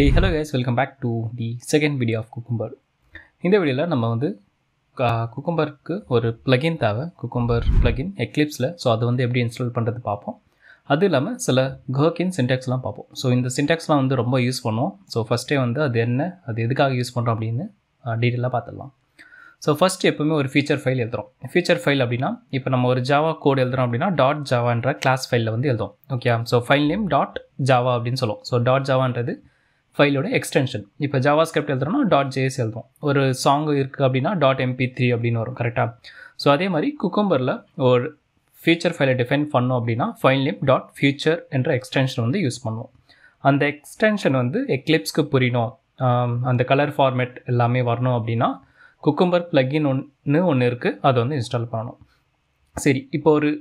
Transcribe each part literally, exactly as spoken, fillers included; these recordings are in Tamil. Hey, hello guys, welcome back to the second video of Cucumber. In this video, we will install Cucumber plugin, Cucumber plugin Eclipse. So that's how we install it. That's why we install Gherkin syntax. So in the syntax, we will use it. So first, we will use it in detail. So first, we will use a feature file. Feature file is now we will Java code dot Java and class file. Okay, so file name dot Java. So dot Java is file extension. If JavaScript .js or song .mp3 correct. So adhe mari Cucumber la or feature file define pannom appadina file name dot feature endra extension vandu use pannuvom. And the extension vandu Eclipse ku purinom and the color format ellame varano appadina Cucumber plugin nu onnu irukku adu vandu install pannom. Seri ipo or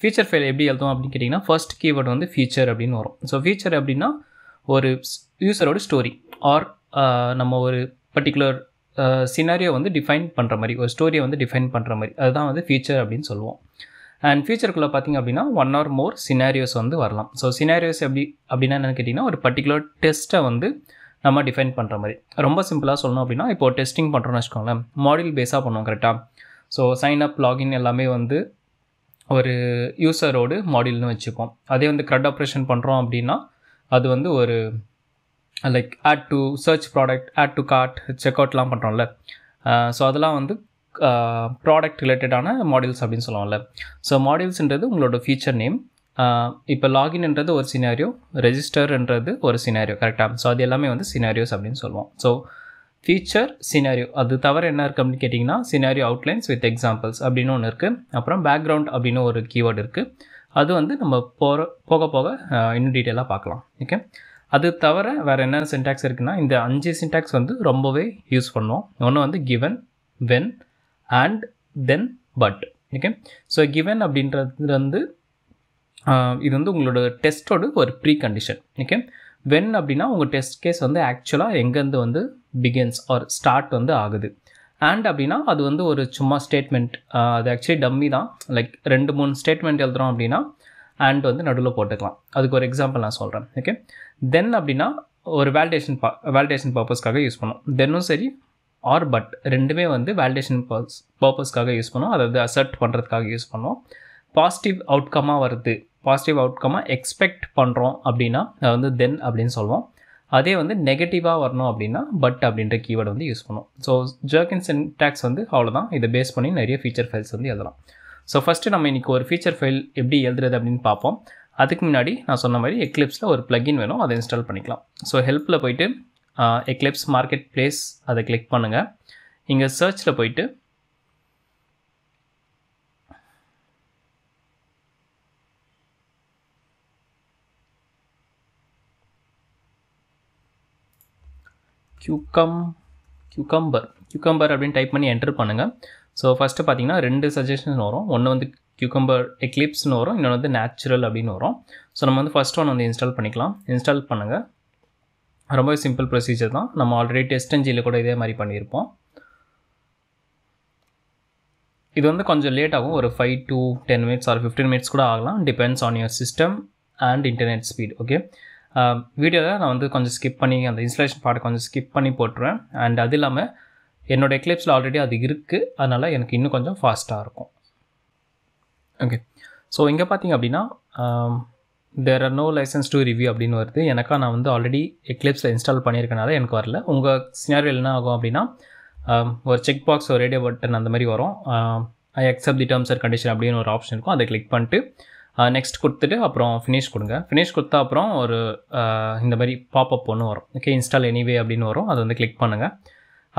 feature file eppadi elthom appdi kettingna first keyword vandu feature appdinu varum. So feature appdina ஒரு யூசரோட ஸ்டோரி ஆர் நம்ம ஒரு பர்டிகுலர் சினாரியோ வந்து டிஃபைன் பண்ணுற மாதிரி ஒரு ஸ்டோரியை வந்து டிஃபைன் பண்ணுற மாதிரி அதுதான் வந்து ஃபீச்சர் அப்படின்னு சொல்லுவோம். அண்ட் ஃபீச்சருக்குள்ளே பார்த்திங்க அப்படின்னா ஒன் ஆர் மோர் சினாரியோஸ் வந்து வரலாம். ஸோ சினாரியோஸ் எப்படி அப்படின்னா என்னென்னு கேட்டிங்கன்னா ஒரு பர்டிகுலர் டெஸ்ட்டை வந்து நம்ம டிஃபைன் பண்ணுற மாதிரி. ரொம்ப சிம்பிளாக சொல்லணும் அப்படின்னா இப்போ டெஸ்டிங் பண்ணுறோன்னு வச்சுக்கோங்களேன், மாடியூல் பேஸாக பண்ணுவோம் கரெக்டாக. ஸோ சைன் அப் லாகின் எல்லாமே வந்து ஒரு யூசரோடு மாடியூல்னு வச்சுப்போம். அதே வந்து க்ரட் ஆப்ரேஷன் பண்ணுறோம் அப்படின்னா அது வந்து ஒரு like add to search product, add to cart, check அவுட்லாம் பண்ணுறோம்ல. ஸோ அதெல்லாம் வந்து ப்ராடக்ட் ரிலேட்டடான மாடியூல்ஸ் அப்படின்னு சொல்லுவாங்கள்ல. ஸோ மாடியூல்ஸ்ன்றது உங்களோட ஃபீச்சர் நேம். இப்போ லாகின்ன்றது ஒரு சினாரியோ, ரெஜிஸ்டர்ன்றது ஒரு சினாரியோ கரெக்டாக. ஸோ அது எல்லாமே வந்து சினாரியோஸ் அப்படின்னு சொல்லுவோம். ஸோ ஃபீச்சர் சினாரியோ அது தவிர என்ன இருக்குது அப்படின்னு கேட்டிங்கன்னா சினாரியோ அவுட்லைன்ஸ் வித் எக்ஸாம்பிள்ஸ் அப்படின்னு ஒன்று இருக்குது. அப்புறம் பேக்ரவுண்ட் அப்படின்னு ஒரு கீவேர்டு இருக்குது. அது வந்து நம்ம போகிற போக போக இன்னும் டீட்டெயிலாக பார்க்கலாம். ஓகே, அது தவிர வேறு என்னென்ன சின்டாக்ஸ் இருக்குன்னா இந்த அஞ்சு சின்டாக்ஸ் வந்து ரொம்பவே யூஸ் பண்ணுவோம். ஒன்று வந்து given, when, and then, but. Okay, so given அப்படின்றது வந்து இது வந்து உங்களோட டெஸ்ட்டோட ஒரு ப்ரீ கண்டிஷன். ஓகே, வென் அப்படின்னா உங்கள் டெஸ்ட் கேஸ் வந்து ஆக்சுவலாக எங்கேருந்து வந்து பிகின்ஸ் ஆர் ஸ்டார்ட் வந்து ஆகுது. அண்ட் அப்படின்னா அது வந்து ஒரு சும்மா ஸ்டேட்மெண்ட், அது ஆக்சுவலி டம்மி தான். லைக் ரெண்டு மூணு ஸ்டேட்மெண்ட் எழுதுகிறோம் அப்படின்னா அண்ட் வந்து நடுவில் போட்டுக்கலாம். அதுக்கு ஒரு எக்ஸாம்பிள் நான் சொல்கிறேன். ஓகே, தென் அப்படின்னா ஒரு வேலிடேஷன் பா வேலிடேஷன் பர்பஸ்க்காக யூஸ் பண்ணோம். தென்னும் சரி ஆர் பட் ரெண்டுமே வந்து வேலிடேஷன் பர்ஸ் பர்பஸ்க்காக யூஸ் பண்ணோம், அதாவது அசர்ட் பண்ணுறதுக்காக யூஸ் பண்ணோம். பாசிட்டிவ் அவுட்கமாக வருது, பாசிட்டிவ் அவுட்கமாக எக்ஸ்பெக்ட் பண்ணுறோம் அப்படின்னா அது வந்து தென் அப்படின்னு சொல்லுவோம். அதே வந்து நெகட்டிவாக வரணும் அப்படின்னா பட் அப்படின்ற கீவேர்டு வந்து யூஸ் பண்ணுவோம். ஸோ ஜெர்கின் சின்டாக்ஸ் வந்து அவ்வளோதான். இதை பேஸ் பண்ணி நிறைய ஃபீச்சர் ஃபைல்ஸ் வந்து எழுதலாம். ஸோ ஃபஸ்ட்டு நம்ம இன்றைக்கி ஒரு ஃபீச்சர் ஃபைல் எப்படி எழுதுறது அப்படின்னு பார்ப்போம். அதுக்கு முன்னாடி நான் சொன்ன மாதிரி எக்லிப்ஸில் ஒரு பிளகின் வேணும், அதை இன்ஸ்டால் பண்ணிக்கலாம். ஸோ ஹெல்ப்பில் போய்ட்டு எக்லிப்ஸ் மார்க்கெட் பிளேஸ் அதை கிளிக் பண்ணுங்கள். இங்கே சர்ச்சில் போய்ட்டு கியூகம் கியூகம்பர் கியூகம்பர் அப்படின்னு டைப் பண்ணி என்டர் பண்ணுங்கள். ஸோ ஃபஸ்ட்டு பார்த்தீங்கன்னா ரெண்டு சஜஷன் வரும். ஒன்று வந்து கியூகம்பர் எக்லிப்ஸ்னு வரும், இன்னொன்று வந்து நேச்சுரல் அப்படின்னு வரும். ஸோ நம்ம வந்து ஃபஸ்ட் ஒன்று வந்து இன்ஸ்டால் பண்ணிக்கலாம். இன்ஸ்டால் பண்ணுங்கள், ரொம்ப சிம்பிள் ப்ரொசீஜர் தான். நம்ம ஆல்ரெடி டெஸ்ட் என்ஜினில் கூட இதே மாதிரி பண்ணியிருப்போம். இது வந்து கொஞ்சம் லேட் ஆகும், ஒரு five to ten minutes or fifteen minutes கூட ஆகலாம், depends on your system and internet speed. Okay, வீடியோவில் நான் வந்து கொஞ்சம் ஸ்கிப் பண்ணி அந்த இன்ஸ்டாலேஷன் பார்ட்டை கொஞ்சம் ஸ்கிப் பண்ணி போட்டுருவேன். அண்ட் அது இல்லாமல் என்னோடய எக்லிப்ஸில் ஆல்ரெடி அது இருக்குது, அதனால் எனக்கு இன்னும் கொஞ்சம் ஃபாஸ்ட்டாக இருக்கும். ஓகே, ஸோ இங்கே பார்த்திங்க அப்படின்னா there are no licenses to review அப்படின்னு வருது. எனக்கா நான் வந்து ஆல்ரெடி எக்லிப்ஸில் இன்ஸ்டால் பண்ணியிருக்கனால எனக்கு வரல. உங்கள் சினாரியோவில் என்ன ஆகும் அப்படின்னா ஒரு செக் பாக்ஸ், ஒரு ரேடியோ பட்டன் அந்த மாதிரி வரும். I accept the terms and condition அப்படின்னு ஒரு ஆப்ஷன் இருக்கும். அதை கிளிக் பண்ணிட்டு நெக்ஸ்ட் கொடுத்துட்டு அப்புறம் ஃபினிஷ் கொடுங்க. ஃபினிஷ் கொடுத்தா அப்புறம் ஒரு இந்த மாதிரி பாப்அப் ஒன்று வரும். ஓகே, இன்ஸ்டால் எனிவே அப்படின்னு வரும், அதை வந்து கிளிக் பண்ணுங்கள்.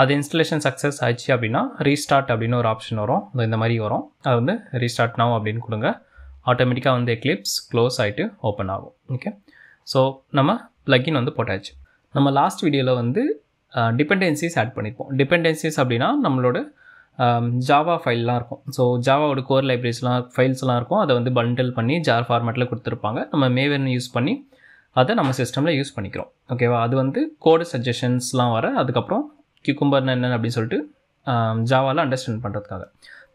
அது இன்ஸ்டலேஷன் சக்ஸஸ் ஆச்சு அப்படின்னா ரீஸ்டார்ட் அப்படின்னு ஒரு ஆப்ஷன் வரும், இந்த மாதிரி வரும். அது வந்து ரீஸ்டார்ட் நவ் அப்படின்னு கொடுங்க. ஆட்டோமேட்டிக்காக வந்து எக்லிப்ஸ் க்ளோஸ் ஆகிட்டு ஓப்பன் ஆகும். ஓகே, ஸோ நம்ம ப்ளகின் வந்து போட்டாச்சு. நம்ம லாஸ்ட் வீடியோவில் வந்து டிபெண்டன்சிஸ் ஆட் பண்ணியிருப்போம். டிபெண்டன்சிஸ் அப்படின்னா நம்மளோட ஜாவா ஃபைல்லாம் இருக்கும். ஸோ ஜாவாவோட கோர் லைப்ரரிஸ்லாம் ஃபைல்ஸ்லாம் இருக்கும், அதை வந்து பண்டில் பண்ணி ஜார் ஃபார்மேட்டில் கொடுத்துருப்பாங்க. நம்ம மேவன் யூஸ் பண்ணி அதை நம்ம சிஸ்டமில் யூஸ் பண்ணிக்கிறோம். ஓகேவா, அது வந்து கோடு சஜஷன்ஸ்லாம் வர அதுக்கப்புறம் கியூகம்பர்னு என்னென்னு அப்படின்னு சொல்லிட்டு ஜாவாவில் அண்டர்ஸ்டாண்ட் பண்ணுறதுக்காக.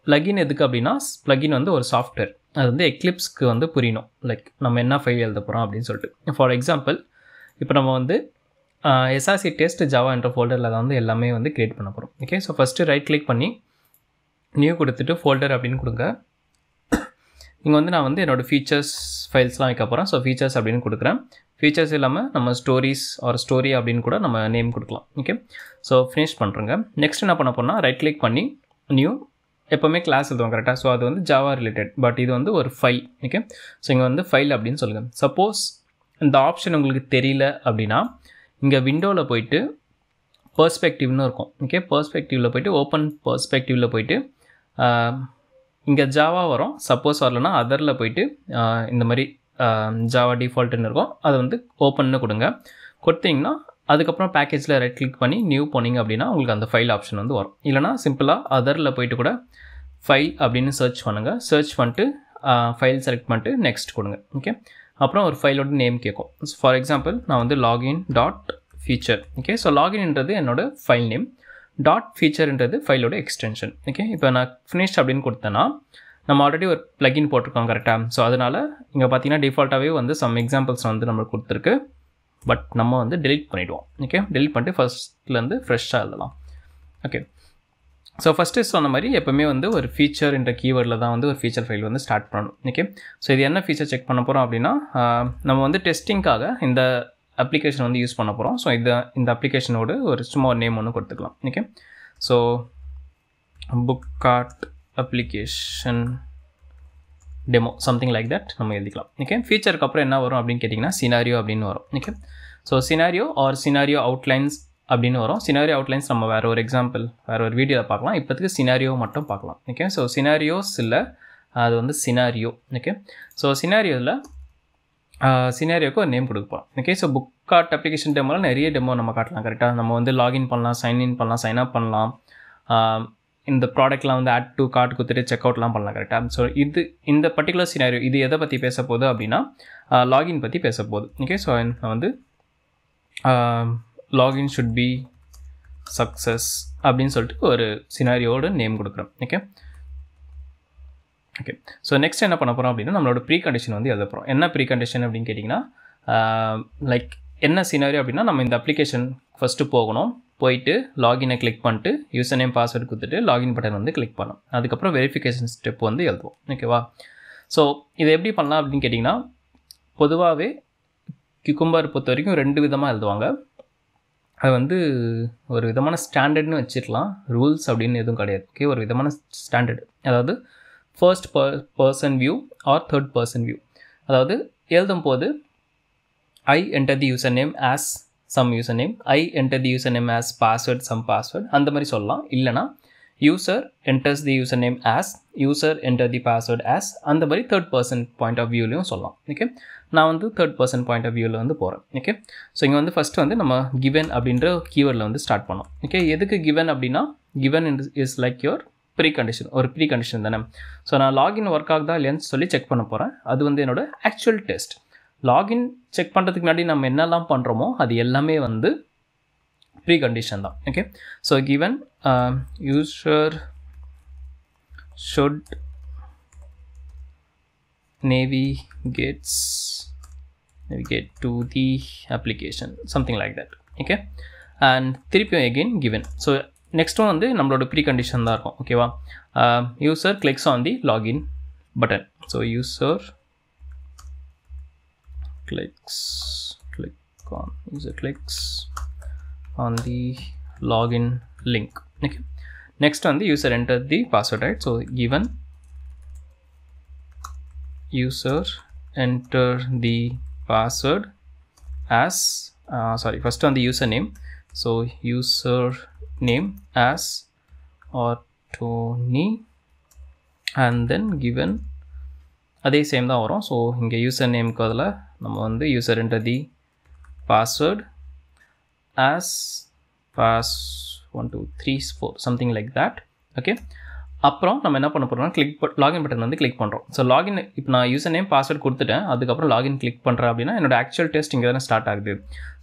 ப்ளகின் எதுக்கு அப்படின்னா ப்ளகின் வந்து ஒரு சாஃப்ட்வேர், அது வந்து எக்லிப்ஸ்க்கு வந்து புரியணும் லைக் நம்ம என்ன ஃபைல் எழுத போகிறோம் அப்படின்னு சொல்லிட்டு. ஃபார் எக்ஸாம்பிள் இப்போ நம்ம வந்து uh, src test java என்ற folderல தான் வந்து எல்லாமே வந்து create பண்ண போறோம். Okay, so first right click பண்ணி நியூ கொடுத்துட்டு folder அப்படினு கொடுங்க. இங்க வந்து நான் வந்து என்னோட features ஃபைல்ஸ்லாம் வைக்க போறேன். சோ features அப்படினு கொடுக்கிறேன். features இல்லாம நம்ம stories or story அப்படினு கூட நம்ம நேம் கொடுக்கலாம். ஓகே, சோ finish பண்றங்க. நெக்ஸ்ட் என்ன பண்ணப் போறோம்னா ரைட் கிளிக் பண்ணி நியூ எப்பவுமே கிளாஸ் எழுதுவோம் கரெக்டாக. ஸோ அது வந்து ஜாவா ரிலேட்டட், பட் இது வந்து ஒரு ஃபைல். ஓகே, ஸோ இங்கே வந்து ஃபைல் அப்படின்னு சொல்லுங்கள். சப்போஸ் இந்த ஆப்ஷன் உங்களுக்கு தெரியல அப்படின்னா இங்கே விண்டோவில் போயிட்டு பெர்ஸ்பெக்டிவ்னு இருக்கும். ஓகே, பெர்ஸ்பெக்டிவில் போய்ட்டு ஓப்பன் பெர்ஸ்பெக்டிவில் போய்ட்டு இங்கே ஜாவா வரும். சப்போஸ் வரலன்னா அதரில் போய்ட்டு இந்த மாதிரி ஜாவா டிஃபால்ட்டுன்னு இருக்கும், அதை வந்து ஓப்பன்னு கொடுங்க. கொடுத்தீங்கன்னா அதுக்கப்புறம் பேக்கேஜில் ரைட் கிளிக் பண்ணி நியூ போனீங்க அப்படின்னா உங்களுக்கு அந்த ஃபைல் ஆப்ஷன் வந்து வரும். இல்லைனா சிம்பிளாக அதரில் போய்ட்டு கூட ஃபைல் அப்படின்னு சர்ச் பண்ணுங்கள். சர்ச் பண்ணிட்டு ஃபைல் செலக்ட் பண்ணிட்டு நெக்ஸ்ட் கொடுங்க. ஓகே, அப்புறம் ஒரு ஃபைலோட நேம் கேட்கும். ஃபார் எக்ஸாம்பிள் நான் வந்து login dot feature. Okay, so லாகின்ன்றது என்னோட ஃபைல் நேம், டாட் ஃபீச்சர்ன்றது ஃபைலோட எக்ஸ்டென்ஷன். ஓகே, இப்போ நான் ஃபினிஷ் அப்படின்னு கொடுத்தேன்னா நம்ம ஆல்ரெடி ஒரு ப்ளகின் போட்டிருக்கோம் கரெக்டாக. ஸோ அதனால் இங்கே பார்த்தீங்கன்னா டிஃபால்ட்டாகவே வந்து சம் எக்ஸாம்பிள்ஸ் வந்து நம்மளுக்கு கொடுத்துருக்கு, பட் நம்ம வந்து delete பண்ணிவிடுவோம். ஓகே, delete பண்ணிட்டு ஃபஸ்ட்லேருந்து ஃப்ரெஷ்ஷாக எழுதலாம். ஓகே, ஸோ ஃபஸ்ட்டு சொன்ன மாதிரி எப்போவுமே வந்து ஒரு ஃபீச்சர் என்ற கீவேர்டில் தான் வந்து ஒரு ஃபீச்சர் ஃபைல் வந்து ஸ்டார்ட் பண்ணணும். ஓகே, ஸோ இது என்ன ஃபீச்சர் செக் பண்ண போகிறோம் அப்படின்னா நம்ம வந்து டெஸ்டிங்காக இந்த அப்ளிகேஷன் வந்து யூஸ் பண்ண போகிறோம். ஸோ இதை இந்த அப்ளிகேஷனோடு ஒரு சும்மா ஒரு நேம் ஒன்று கொடுத்துக்கலாம். Okay, so book cart application demo something like that நம்ம எழுதிக்கலாம். ஓகே, ஃபீச்சருக்கு அப்புறம் என்ன வரும் அப்படின்னு கேட்டிங்கன்னா சினாரியோ அப்படின்னு வரும். Okay, so scenario or scenario outlines அப்படின்னு வரும். சினாரியோ அவுட்லைன்ஸ் நம்ம வேறு ஒரு எக்ஸாம்பிள் வேறு ஒரு வீடியோவில் பார்க்கலாம். இப்போதுக்கு சினாரியோ மட்டும் பார்க்கலாம். ஓகே, ஸோ சினாரியோஸ் இல்லை, அது வந்து சினாரியோ. ஓகே, ஸோ சினாரியோவில் சினாரியோக்கு ஒரு நேம் கொடுக்க போகிறோம். Okay, so book cart application டெமோலாம் நிறைய டெமோ நம்ம காட்டலாம் கரெக்டாக. நம்ம வந்து லாகின் பண்ணலாம், சைன்இன் பண்ணலாம், சைன்அப் பண்ணலாம், இந்த ப்ராடக்ட்லாம் வந்து ஆட் டு கார்ட் கொடுத்துட்டு செக் அவுட்லாம் பண்ணலாம் கரெக்டாக. ஸோ இது இந்த பர்டிகுலர் சினாரியோ இது எதை பற்றி பேச போகுது அப்படின்னா லாகின் பற்றி பேச போகுது. ஓகே, ஸோ நான் வந்து லாகின் ஷுட் பி சக்ஸஸ் அப்படின்னு சொல்லிட்டு ஒரு சினாரியோட நேம் கொடுக்குறோம். ஓகே, ஓகே, ஸோ நெக்ஸ்ட் என்ன பண்ண போகிறோம் அப்படின்னா நம்மளோட ப்ரீ கண்டிஷன் வந்து எழுத போகிறோம். என்ன ப்ரீ கண்டிஷன் அப்படின்னு கேட்டிங்கன்னா லைக் என்ன சினாரியோ அப்படின்னா நம்ம இந்த அப்ளிகேஷன் ஃபஸ்ட்டு போகணும், போயிட்டு லாகினை கிளிக் பண்ணிட்டு யூசர் நேம் பாஸ்வேர்டு கொடுத்துட்டு லாகின் பட்டன் வந்து கிளிக் பண்ணணும். அதுக்கப்புறம் வெரிஃபிகேஷன் ஸ்டெப் வந்து எழுதுவோம். ஓகேவா, ஸோ இதை எப்படி பண்ணலாம் அப்படின்னு கேட்டிங்கன்னா பொதுவாகவே கியூகம்பர் பொறுத்த வரைக்கும் ரெண்டு விதமாக எழுதுவாங்க. அது வந்து ஒரு விதமான ஸ்டாண்டர்ட்னு வச்சுக்கலாம், ரூல்ஸ் அப்படின்னு எதுவும் கிடையாது. ஓகே, ஒரு விதமான ஸ்டாண்டர்டு, அதாவது first per person view or third person view. அதாவது எழுதும் போது I enter the user name as some user name, I enter the user name as password some password அந்த மாதிரி சொல்லலாம். இல்லைனா user enters the user name as, user enter the password as அந்த மாதிரி தேர்ட் பர்சன் பாயிண்ட் ஆஃப் வியூலையும் சொல்லலாம். ஓகே, நான் வந்து தேர்ட் பர்சன் பாயிண்ட் ஆஃப் வியூவில் வந்து போகிறேன். ஓகே, ஸோ இங்கே வந்து ஃபஸ்ட்டு வந்து நம்ம கிவன் அப்படின்ற கீவேர்டில் வந்து ஸ்டார்ட் பண்ணோம். ஓகே, எதுக்கு கிவன் அப்படின்னா given is like your pre condition, ஒரு ப்ரீ கண்டிஷன் தானே. ஸோ நான் லாகின் ஒர்க் ஆகுதா இல்லையான்னு சொல்லி செக் பண்ண போகிறேன். அது வந்து என்னோட ஆக்சுவல் டெஸ்ட். லாகின் செக் பண்ணுறதுக்கு முன்னாடி நம்ம என்னெல்லாம் பண்ணுறோமோ அது எல்லாமே வந்து ப்ரீ கண்டிஷன் தான். Okay, so given user should navigates navigate to the application something like that. Okay, and திருப்பியும் எகெயின் கிவன். ஸோ நெக்ஸ்ட்டும் வந்து நம்மளோட ப்ரீ கண்டிஷன் தான் இருக்கும். ஓகேவா, user clicks on the login button. So user clicks click on user clicks on the login link. Okay, next on the user entered the password, right? So given user enter the password as uh, sorry first on the username, so user name as or Tony and then given அதே சேம் தான் வரும். ஸோ இங்கே யூசர் நேமுக்கு அதில் நம்ம வந்து user enter the password as pass one two three four something like that. Okay, அப்புறம் நம்ம என்ன பண்ண போகிறோம்னா கிளிக் லாகின் பட்டன் வந்து கிளிக் பண்ணுறோம். ஸோ லாகின் இப்போ நான் யூசர் நேம் பாஸ்வேர்டு கொடுத்துட்டேன், அதுக்கப்புறம் லாகின் கிளிக் பண்ணுறேன் அப்படின்னா என்னோட ஆக்சுவல் டெஸ்ட் இங்கே தானே ஸ்டார்ட் ஆகுது.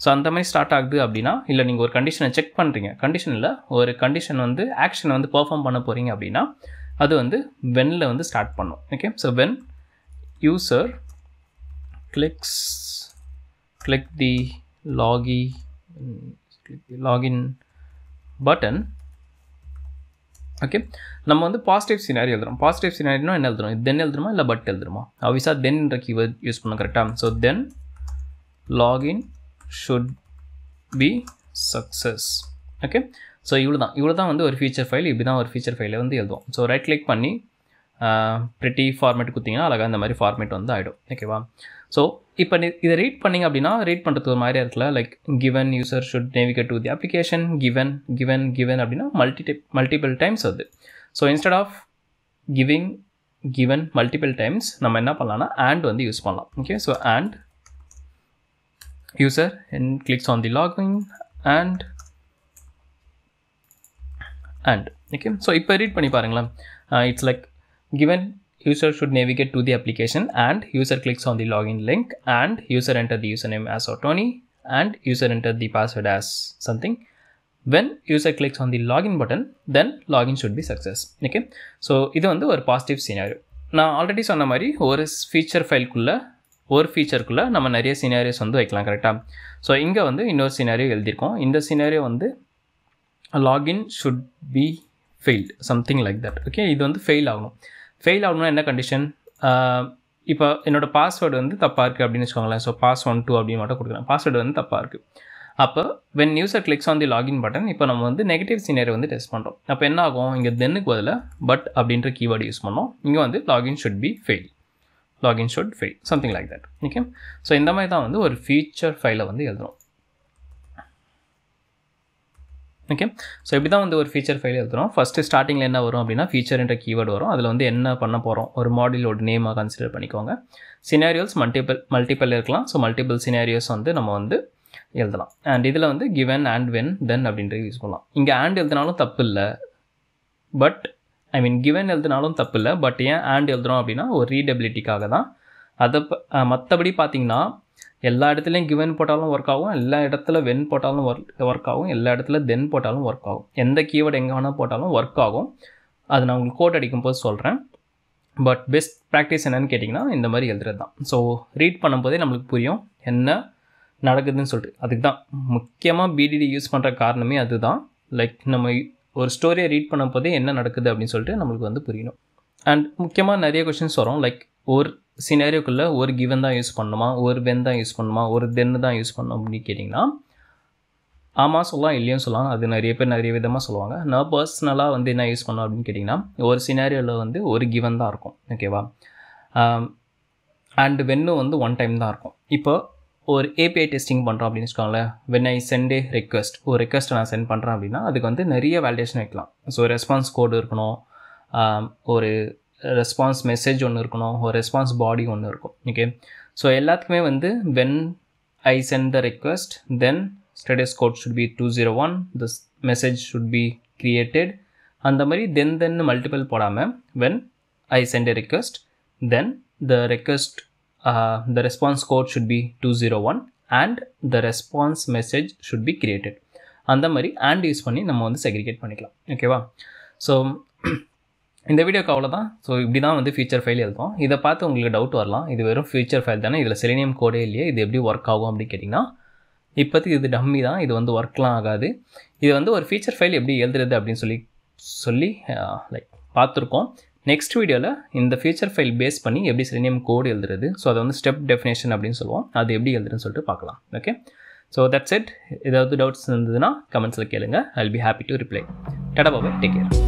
ஸோ அந்த மாதிரி ஸ்டார்ட் ஆகுது அப்படின்னா இல்லை நீங்கள் ஒரு கண்டிஷனை செக் பண்ணுறீங்க, கண்டிஷனில் ஒரு கண்டிஷன் வந்து ஆக்ஷனை வந்து பெர்ஃபார்ம் பண்ண போகிறீங்க அப்படின்னா அது வந்து வெனில் வந்து ஸ்டார்ட் பண்ணும். Okay, so when user clicks click the logi and click the login button. Okay, now the positive scenario, positive scenario and then el but elderma. Then the keyword use correct. So then login should be success. Okay, so you will down the feature file, you will feature file. So right click panni uh, pretty format kutina format on the item. Okay, wow. So if you read panning abdina, read pantathu like given user should navigate to the application, given, given, given abdina multi multiple times. So instead of giving given multiple times, namanna palana and on the use panna. Okay, so and user and clicks on the login and and okay. So if I read panni parangla, uh, it's like given user should navigate to the application and user clicks on the login link and user enter the username as Tony and user enter the password as something. When user clicks on the login button, then login should be success. Okay, so this is a positive scenario. Now already sonna mari or feature file kulla or feature kulla nama nariya scenarios vandu veikalam correct ah. So inga vandu innor scenario eldirkom, inda scenario vandu login should be failed something like that. Okay, idu vandu fail aagum. Fail ஆகணும்னா என்ன கண்டிஷன், இப்போ என்னோட பாஸ்வேர்டு வந்து தப்பாக இருக்குது அப்படின்னு வச்சுக்கோங்களேன். ஸோ பாஸ் ஒன் டூ அப்படின்னு மட்டும் கொடுக்குறேன், பாஸ்வேர்டு வந்து தப்பாக இருக்குது. அப்போ when user clicks on the login button, இப்போ நம்ம வந்து நெகட்டிவ் சீனியரை வந்து டெஸ்ட் பண்ணுறோம். அப்போ என்ன ஆகும், இங்கே தென்னுக்கு பதில் பட் அப்படின்ற கீவேர்டு யூஸ் பண்ணோம். இங்கே வந்து login should be fail, login should fail something like that. Okay, so இந்த மாதிரி தான் வந்து ஒரு ஃபீச்சர் ஃபைலை வந்து எழுதுகிறோம். ஓகே, ஸோ இப்படி தான் வந்து ஒரு ஃபீச்சர் ஃபைல் எழுதுகிறோம். ஃபஸ்ட்டு ஸ்டார்டிங்கில் என்ன வரும் அப்படின்னா ஃபீச்சர்ன்ற கீவேர்டு வரும். அதில் வந்து என்ன பண்ண போகிறோம், ஒரு மாடியூலோட நேமாக கன்சிடர் பண்ணிக்கோங்க. சினாரியோஸ் மல்டிபிள் மல்டிபிள் இருக்கலாம். ஸோ மல்டிபிள் சினாரியோஸ் வந்து நம்ம வந்து எழுதலாம். அண்ட் இதில் வந்து கிவன் அண்ட் வென் தென் அப்படின்றது யூஸ் பண்ணலாம். இங்கே அண்ட் எழுதினாலும் தப்பு இல்லை, பட் ஐ மீன் கிவன் எழுதினாலும் தப்பு இல்லை, பட் ஏன் அண்ட் எழுதுகிறோம் அப்படின்னா ஒரு ரீடபிலிட்டிக்காக தான். அதை மற்றபடி பார்த்தீங்கன்னா எல்லா இடத்துலையும் கிவன் போட்டாலும் ஒர்க் ஆகும், எல்லா இடத்துல வென் போட்டாலும் ஒர்க் ஒர்க் ஆகும், எல்லா இடத்துல தென் போட்டாலும் ஒர்க் ஆகும், எந்த கீவேர்டு எங்கே வேணால் போட்டாலும் ஒர்க் ஆகும். அது நான் உங்களுக்கு கோட் அடிக்கும் போது சொல்கிறேன். பட் பெஸ்ட் ப்ராக்டிஸ் என்னன்னு கேட்டிங்கன்னா இந்த மாதிரி எழுதுறது தான். ஸோ ரீட் பண்ணும்போதே நம்மளுக்கு புரியும் என்ன நடக்குதுன்னு சொல்லிட்டு. அதுக்கு தான் முக்கியமாக பிடிடி யூஸ் பண்ணுற காரணமே அது தான். லைக் நம்ம ஒரு ஸ்டோரியை ரீட் பண்ணும் போதே என்ன நடக்குது அப்படின்னு சொல்லிட்டு நம்மளுக்கு வந்து புரியணும். அண்ட் முக்கியமாக நிறைய கொஷின்ஸ் வரும். லைக் ஒரு சினாரியோக்குள்ளே ஒரு கிவன் தான் யூஸ் பண்ணணுமா, ஒரு வென் தான் யூஸ் பண்ணணுமா, ஒரு தென்னு தான் யூஸ் பண்ணணும் அப்படின்னு கேட்டிங்கன்னா ஆமாம் சொல்லலாம், இல்லையும் சொல்லலாம். அது நிறைய பேர் நிறைய விதமாக சொல்லுவாங்க. நான் பர்சனலாக வந்து என்ன யூஸ் பண்ணோம் அப்படின்னு கேட்டிங்கன்னா ஒரு சினாரியோவில் வந்து ஒரு கிவன் தான் இருக்கும். ஓகேவா, அண்ட் வென்னும் வந்து ஒன் டைம் தான் இருக்கும். இப்போ ஒரு ஏபிஐ டெஸ்டிங் பண்ணுறோம் அப்படின்னு வச்சுக்கோங்களேன். When I send a request, ஒரு ரெக்வஸ்ட்டை நான் சென்ட் பண்ணுறேன் அப்படின்னா அதுக்கு வந்து நிறைய வேலிடேஷன் வைக்கலாம். ஸோ ரெஸ்பான்ஸ் கோடு இருக்கணும், ஒரு ரெஸ்பான்ஸ் மெசேஜ் ஒன்று இருக்கணும், ஒரு ரெஸ்பான்ஸ் பாடி ஒன்று இருக்கும். ஓகே, ஸோ எல்லாத்துக்குமே வந்து when I send the request then status code should be two zero one, this message should be created. அந்த மாதிரி தென் தென் மல்டிபிள் போடாமல் when I send a request then the request the response code should be two zero one and the response message should be created. அந்த மாதிரி அண்ட் யூஸ் பண்ணி நம்ம வந்து செக்ரிகேட் பண்ணிக்கலாம். ஓகேவா, ஸோ இந்த வீடியோக்கு அவ்வளோதான். ஸோ இப்படி தான் வந்து ஃபீச்சர் ஃபைல் எழுதும். இதை பார்த்து உங்களுக்கு டவுட் வரலாம், இது வெறும் ஃபீச்சர் ஃபைல் தானே, இதில் செலினியம் கோடே இல்லையே, இது எப்படி ஒர்க் ஆகும் அப்படின்னு கேட்டிங்கன்னா இப்போத்துக்கு இது டம்மி தான், இது வந்து ஒர்க்லாம் ஆகாது. இது வந்து ஒரு ஃபீச்சர் ஃபைல் எப்படி எழுதுறது அப்படின்னு சொல்லி சொல்லி லைக் பார்த்துருக்கோம். நெக்ஸ்ட் வீடியோவில் இந்த ஃபீச்சர் ஃபைல் பேஸ் பண்ணி எப்படி செலினியம் கோடு எழுதுறது, ஸோ அதை வந்து ஸ்டெப் டெஃபினேஷன் அப்படின்னு சொல்லுவோம், அது எப்படி எழுதுறதுன்னு சொல்லிட்டு பார்க்கலாம். Okay, so that's it. ஏதாவது டவுட்ஸ் இருந்ததுன்னா கமெண்ட்ஸில் கேளுங்கள், I will be happy to reply. Tata bye, take care.